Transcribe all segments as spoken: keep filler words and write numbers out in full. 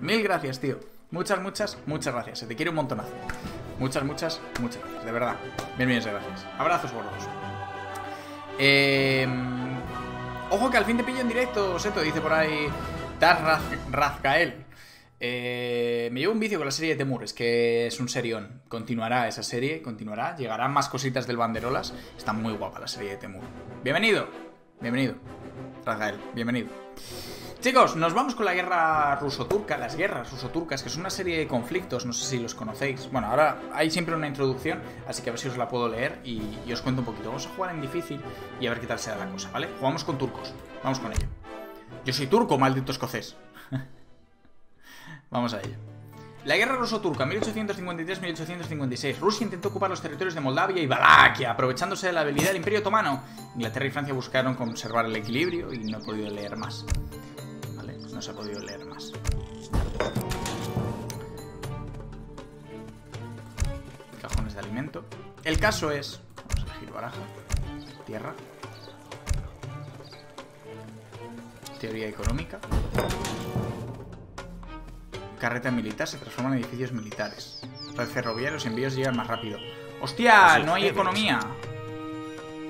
Mil gracias, tío. Muchas, muchas, muchas gracias. Se te quiere un montonazo. Muchas, muchas, muchas gracias. De verdad. Bien, bien, gracias. Abrazos gordos. Eh... Ojo que al fin te pillo en directo, Seto, dice por ahí Raz... Razcael. Eh, me llevo un vicio con la serie de Temur, es que es un serión. Continuará esa serie, continuará. Llegarán más cositas del banderolas. Está muy guapa la serie de Temur. Bienvenido, bienvenido Rafael, bienvenido. Chicos, nos vamos con la guerra ruso-turca. Las guerras ruso-turcas, que es una serie de conflictos. No sé si los conocéis. Bueno, ahora hay siempre una introducción, así que a ver si os la puedo leer y, y os cuento un poquito. Vamos a jugar en difícil y a ver qué tal será la cosa, ¿vale? Jugamos con turcos, vamos con ello. Yo soy turco, maldito escocés. Vamos a ello. La guerra ruso-turca, mil ochocientos cincuenta y tres a mil ochocientos cincuenta y seis. Rusia intentó ocupar los territorios de Moldavia y Valaquia, aprovechándose de la habilidad del Imperio Otomano. Inglaterra y Francia buscaron conservar el equilibrio y no he podido leer más. Vale, pues no se ha podido leer más. Cajones de alimento. El caso es... Vamos a elegir baraja. Tierra. Teoría económica. Carreta militar se transforma en edificios militares. Red ferroviaria, los envíos llegan más rápido. ¡Hostia! ¡No hay economía!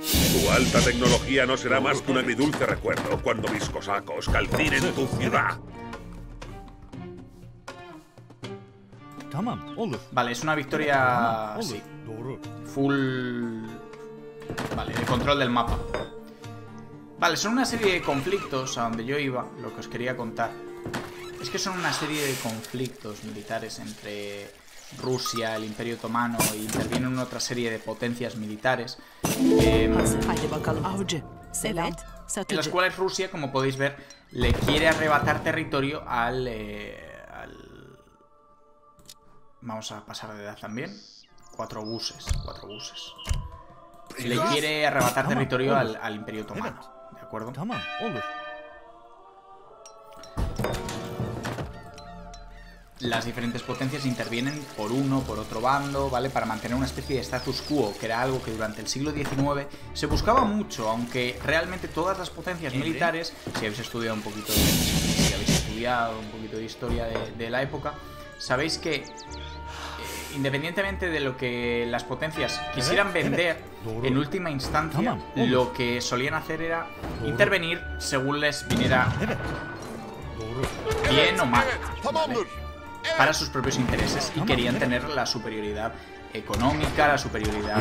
Tu alta tecnología no será más que un agridulce recuerdo cuando mis cosacos calcinen tu ciudad. Vale, es una victoria... Sí. Full... Vale, de control del mapa. Vale, son una serie de conflictos a donde yo iba, lo que os quería contar. Es que son una serie de conflictos militares entre Rusia, el Imperio Otomano, y intervienen otra serie de potencias militares, eh, en las cuales Rusia, como podéis ver, le quiere arrebatar territorio al, eh, al... Vamos a pasar de edad también. Cuatro buses, cuatro buses. Le quiere arrebatar territorio al, al Imperio Otomano, ¿de acuerdo? Las diferentes potencias intervienen por uno, por otro bando, ¿vale? Para mantener una especie de status quo, que era algo que durante el siglo diecinueve se buscaba mucho, aunque realmente todas las potencias militares, si habéis estudiado un poquito de, si habéis estudiado un poquito de historia de, de la época, sabéis que eh, independientemente de lo que las potencias quisieran vender, en última instancia lo que solían hacer era intervenir según les viniera bien o mal, ¿vale? Para sus propios intereses, y querían tener la superioridad económica, la superioridad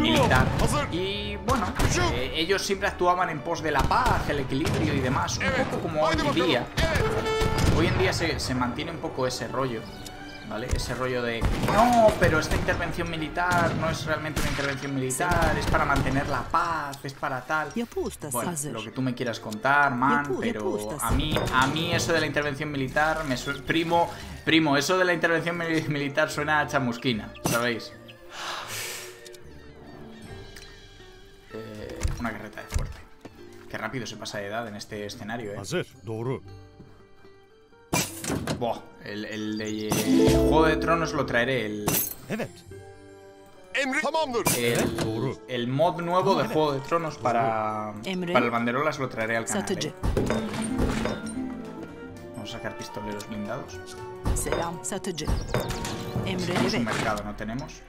militar. Y bueno, eh, ellos siempre actuaban en pos de la paz, el equilibrio y demás. Un poco como hoy en día. Hoy en día se, se mantiene un poco ese rollo, ¿vale? Ese rollo de, no, pero esta intervención militar no es realmente una intervención militar, es para mantener la paz, es para tal. Bueno, lo que tú me quieras contar, man, pero a mí, a mí eso de la intervención militar me suena... Primo, primo, eso de la intervención militar suena a chamusquina, ¿sabéis? Eh, una carreta de fuerte. Qué rápido se pasa de edad en este escenario, ¿eh? Buah, el, el de el Juego de Tronos lo traeré, el, el, el mod nuevo de Juego de Tronos para, para el banderolas lo traeré al canal, ¿eh? Vamos a sacar pistoleros blindados. Tenemos un mercado, ¿no tenemos?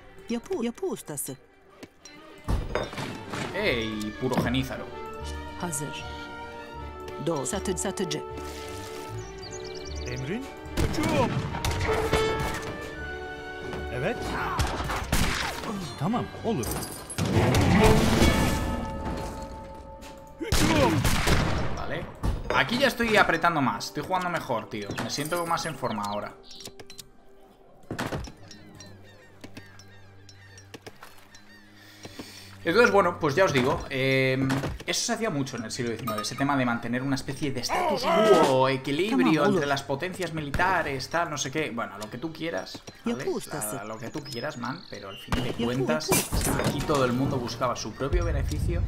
¡Ey! Puro genízaro. Emrin, kaçıyorum. Evet. Tamam, olur. Vale. Aquí ya estoy apretando más, estoy jugando mejor, tío. Me siento más en forma ahora. Entonces, bueno, pues ya os digo, eh, eso se hacía mucho en el siglo diecinueve, ese tema de mantener una especie de status quo, equilibrio entre las potencias militares, tal, no sé qué, bueno, lo que tú quieras, ¿vale? La, lo que tú quieras, man, pero al fin de cuentas, aquí todo el mundo buscaba su propio beneficio,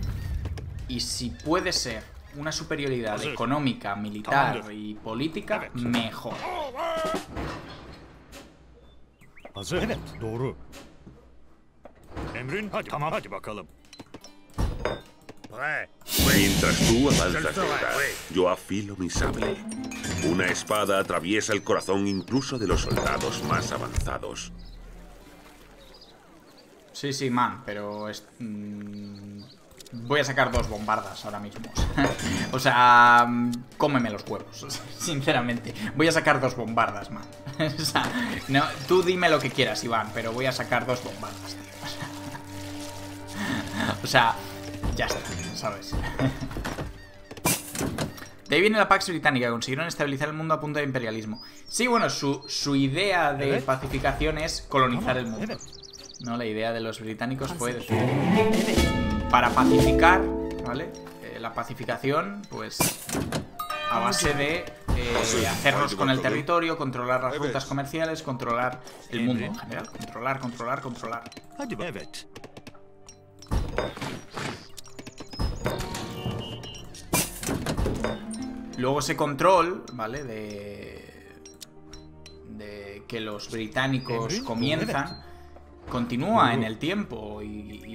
y si puede ser una superioridad económica, militar y política, mejor. Emrin, hadi, tamam hadi bakalım. Bre, bre, Mientras tú avanzas detrás, yo afilo mi sable. Una espada atraviesa el corazón incluso de los soldados más avanzados. Sí, sí, man, pero... Es... Mm... Voy a sacar dos bombardas ahora mismo. O sea, cómeme los huevos, sinceramente. Voy a sacar dos bombardas, man. O sea, no, tú dime lo que quieras, Iván, pero voy a sacar dos bombardas, tío. O sea, ya está, ¿sabes? De ahí viene la Pax Británica. Consiguieron estabilizar el mundo a punto de imperialismo. Sí, bueno, su, su idea de pacificación es colonizar el mundo. No, la idea de los británicos fue decir... Para pacificar, ¿vale? Eh, la pacificación, pues, a base de eh, hacernos con el territorio, controlar las rutas comerciales, controlar el mundo en general. Controlar, controlar, controlar. Luego ese control, ¿vale? De, de que los británicos comienzan, continúa en el tiempo y, y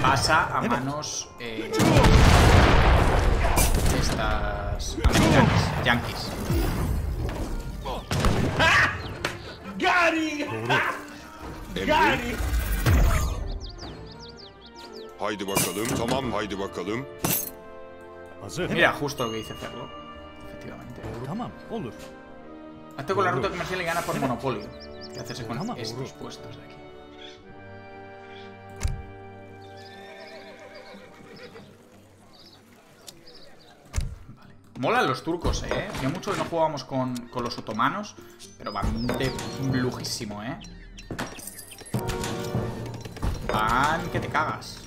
pasa a manos eh, de estas americanas, yanquis. ¡Gary! ¡Gary! Mira, justo lo que dice Ferlo. Efectivamente. Hazte con la ruta comercial y gana por monopolio. ¿Qué haces con estos puestos de aquí? Molan los turcos, eh. Hacía mucho que no jugábamos con, con los otomanos, pero van de lujísimo, eh. Van que te cagas.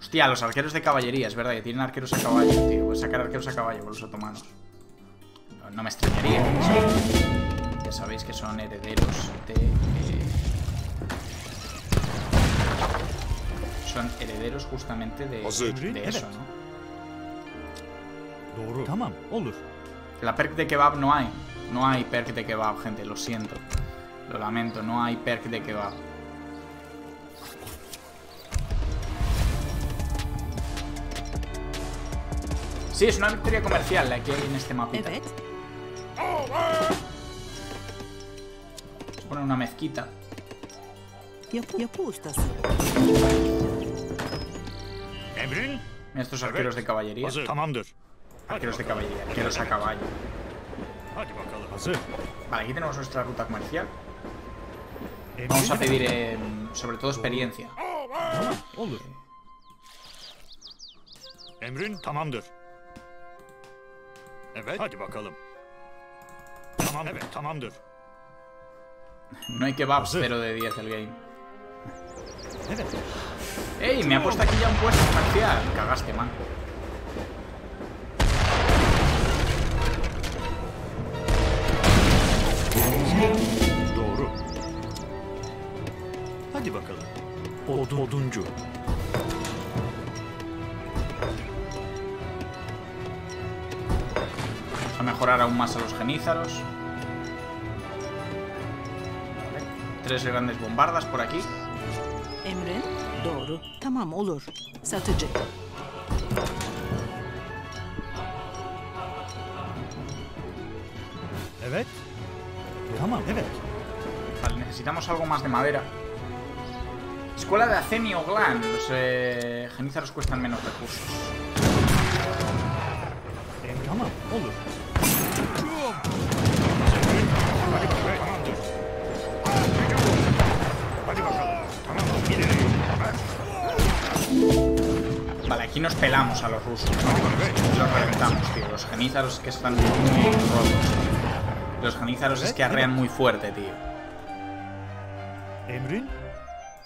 Hostia, los arqueros de caballería, es verdad que tienen arqueros a caballo, tío. Voy a sacar arqueros a caballo con los otomanos. No, no me extrañaría. Son, ya sabéis que son herederos de... Eh, son herederos justamente de, de eso, ¿no? La perk de kebab no hay. No hay perk de kebab, gente, lo siento. Lo lamento, no hay perk de kebab. Sí, es una victoria comercial la que hay en este mapita. Se pone una mezquita. Mira estos arqueros de caballería. Arqueros de caballería, arqueros a caballo. Vale, aquí tenemos nuestra ruta comercial. Vamos a pedir, eh, sobre todo, experiencia. No hay kebabs, cero de diez del game. ¡Ey! Me ha puesto aquí ya un puesto comercial. Cagaste, man. Vamos a mejorar aún más a los genízaros. Vale. Tres grandes bombardas por aquí. Vale, necesitamos algo más de madera. Escuela de Acemi Oğlan. Los eh, genízaros cuestan menos recursos. Vale, aquí nos pelamos a los rusos, ¿no? Los reventamos, tío. Los genízaros que están muy rotos. Los genízaros es que arrean muy fuerte, tío. ¿Emrin?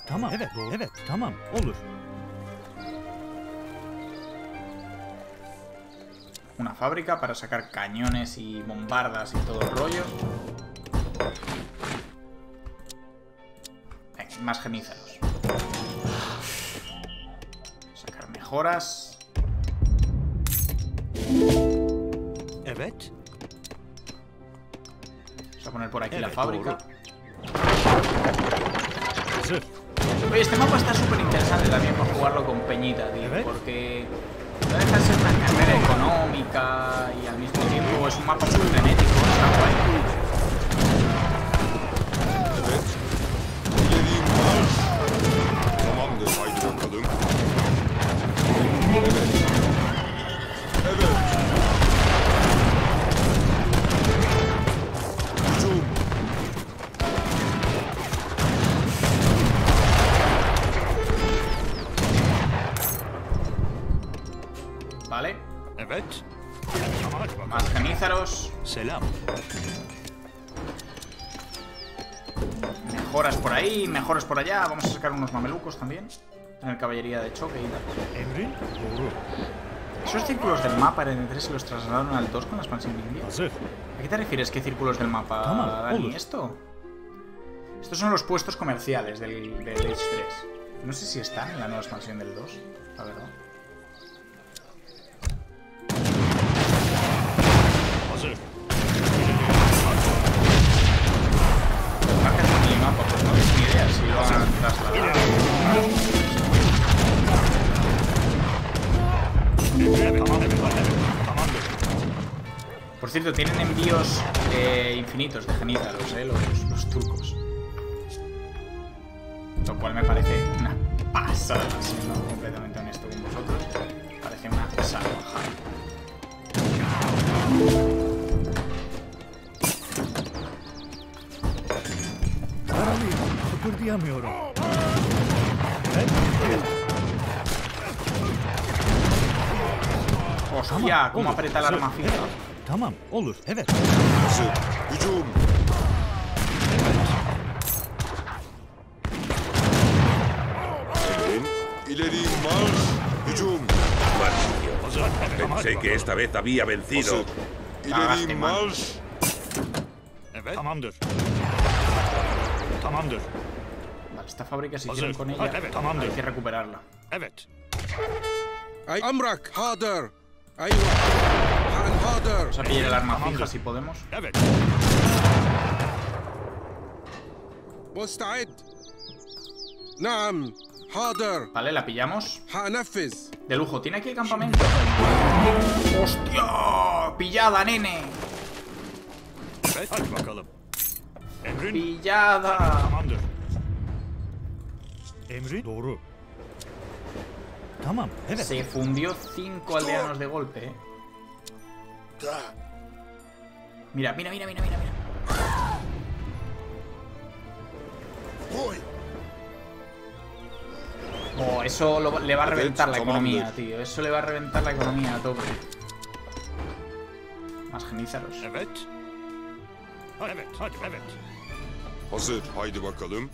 Tamam, evet, evet, tamam, olur. Una fábrica para sacar cañones y bombardas y todo el rollo. Venga, más genízaros. Sacar mejoras. Evet. Vamos a poner por aquí evet, la fábrica. Oye, este mapa está súper interesante también para jugarlo con peñita, tío, porque no deja de ser una carrera económica y al mismo tiempo es un mapa súper frenético, está guay. Vale. Más genízaros. Mejoras por ahí, mejoras por allá. Vamos a sacar unos mamelucos también. En el caballería de choque y tal. ¿Esos círculos del mapa en el tres se los trasladaron al dos con la expansión india? ¿A qué te refieres? ¿Qué círculos del mapa, Dani? ¿Esto? Estos son los puestos comerciales del, del H tres. No sé si están en la nueva expansión del dos, la verdad. Por cierto, tienen envíos eh, infinitos de genízaros, eh, los, los turcos. Lo cual me parece una pasada, siendo completamente honesto con vosotros. Me parece una pasada. Hostia, cómo aprieta el arma fija. Tamam, olur, evet. Hücum. İleri marş, hücum. Pensé que esta vez había vencido. İleri marş. Evet. Tamamdır. Tamamdır. Vale, esta fábrica si quieren con ella, hay que recuperarla. Evet. Amrak, harder. Ahí va. Vamos a pillar el arma fija si podemos. Vale, la pillamos. De lujo, tiene aquí el campamento. ¡Hostia! ¡Pillada, nene! ¡Pillada! Se fundió cinco aldeanos de golpe, eh. Mira, mira, mira, mira, mira, mira. Oh, eso lo, le va a reventar la economía, tío. Eso le va a reventar la economía a tope. Más genízaros. Evet. Evet, hadi, evet. Hazır, haydi bakalım.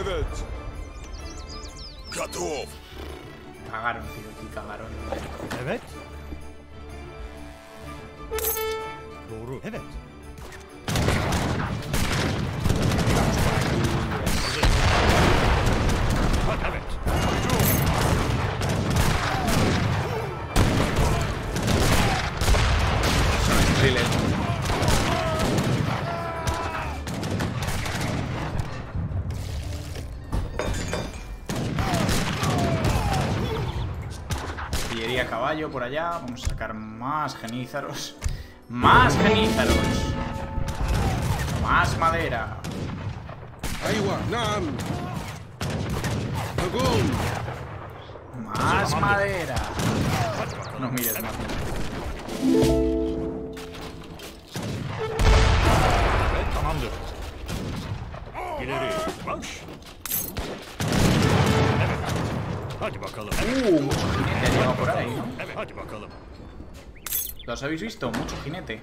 Evet. Katov. Cagaron, tío, aquí cagaron. Evet. Vamos por aquí. Pillería caballo por allá. Vamos a sacar más genízaros. Más genízaros. Más madera. Más madera. No mires más. Uh, mucho jinete lleva por ahí, ¿no? ¿Los habéis visto? Mucho jinete.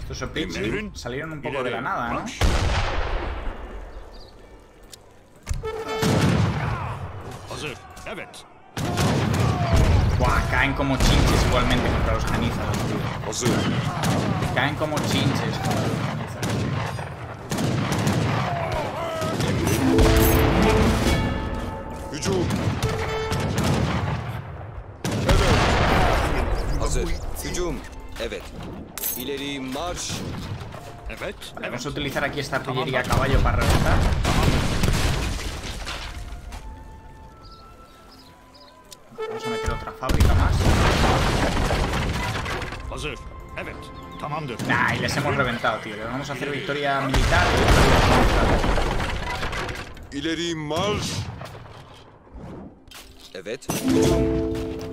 Estos Opichi salieron un poco de la nada, ¿no? Buah, caen como chinches igualmente contra los genízaros, tío. Caen como chinches contra los genízaros. Vale, vamos a utilizar aquí esta artillería a caballo para reventar. Hazır. Evet. Tamamdır. Nah, y les hemos reventado, tío. Le vamos a hacer victoria militar. Ileri marş. Evet.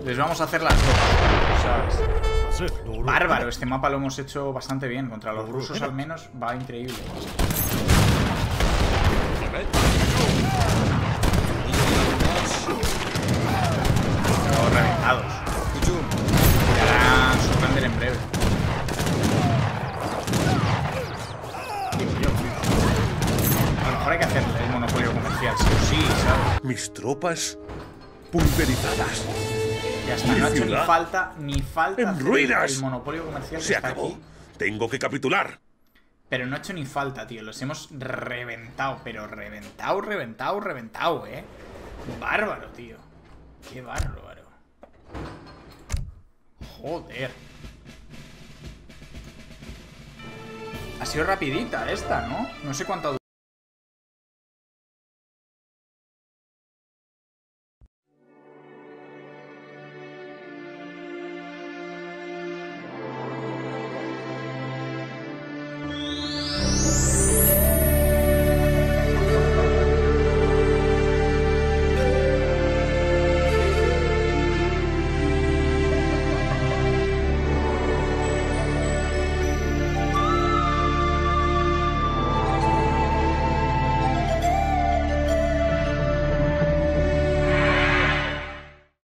Les vamos a hacer las dos, ¿sabes? Bárbaro, este mapa lo hemos hecho bastante bien. Contra los rusos al menos va increíble. Todos reventados. Harán sorprender en breve. A lo mejor hay que hacerle el monopolio comercial, sí o sí, ¿sabes? Mis tropas pulverizadas. Ya está, no ha hecho ni falta, ni falta en ruinas. El monopolio comercial se acabó. Aquí. Tengo que capitular. Pero no ha hecho ni falta, tío. Los hemos reventado, pero reventado, reventado, reventado, eh. Bárbaro, tío. Qué bárbaro. Joder. Ha sido rapidita esta, ¿no? No sé cuánto.